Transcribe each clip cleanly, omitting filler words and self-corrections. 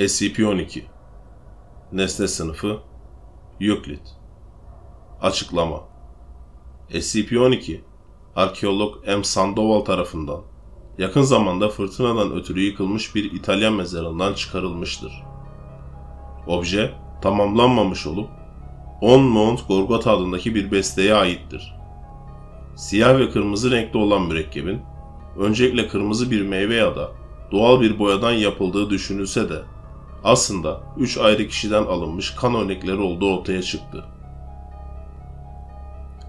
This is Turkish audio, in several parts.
SCP-12 Nesne Sınıfı Euclid Açıklama SCP-12, arkeolog M. Sandoval tarafından yakın zamanda fırtınadan ötürü yıkılmış bir İtalyan mezarından çıkarılmıştır. Obje tamamlanmamış olup, 10 Mount Gorgoth adındaki bir besteye aittir. Siyah ve kırmızı renkli olan mürekkebin, öncelikle kırmızı bir meyve ya da doğal bir boyadan yapıldığı düşünülse de, aslında 3 ayrı kişiden alınmış kan örnekleri olduğu ortaya çıktı.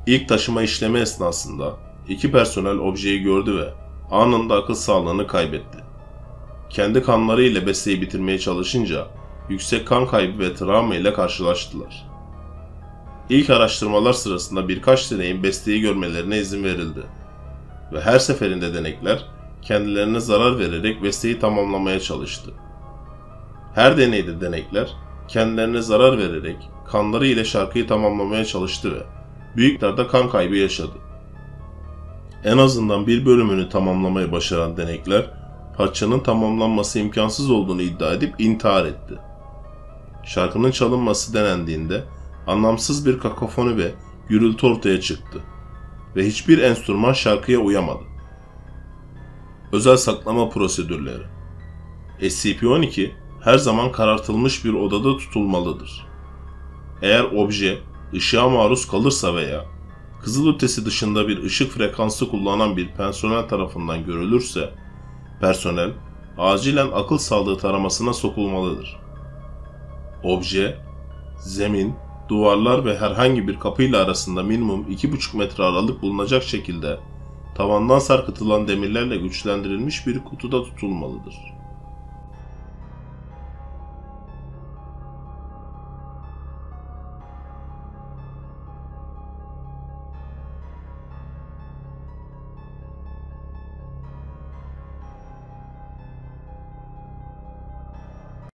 İlk taşıma işlemi esnasında 2 personel objeyi gördü ve anında akıl sağlığını kaybetti. Kendi kanları ile besteyi bitirmeye çalışınca yüksek kan kaybı ve travma ile karşılaştılar. İlk araştırmalar sırasında birkaç deneyin besteyi görmelerine izin verildi ve her seferinde denekler kendilerine zarar vererek besteyi tamamlamaya çalıştı. Her deneyde denekler kendilerine zarar vererek kanları ile şarkıyı tamamlamaya çalıştı ve büyük miktarda kan kaybı yaşadı. En azından bir bölümünü tamamlamayı başaran denekler, parçanın tamamlanması imkansız olduğunu iddia edip intihar etti. Şarkının çalınması denendiğinde anlamsız bir kakofoni ve gürültü ortaya çıktı ve hiçbir enstrüman şarkıya uyamadı. Özel saklama prosedürleri. SCP-12 her zaman karartılmış bir odada tutulmalıdır. Eğer obje ışığa maruz kalırsa veya kızılötesi dışında bir ışık frekansı kullanan bir personel tarafından görülürse, personel acilen akıl sağlığı taramasına sokulmalıdır. Obje, zemin, duvarlar ve herhangi bir kapıyla arasında minimum 2,5 metre aralık bulunacak şekilde tavandan sarkıtılan demirlerle güçlendirilmiş bir kutuda tutulmalıdır.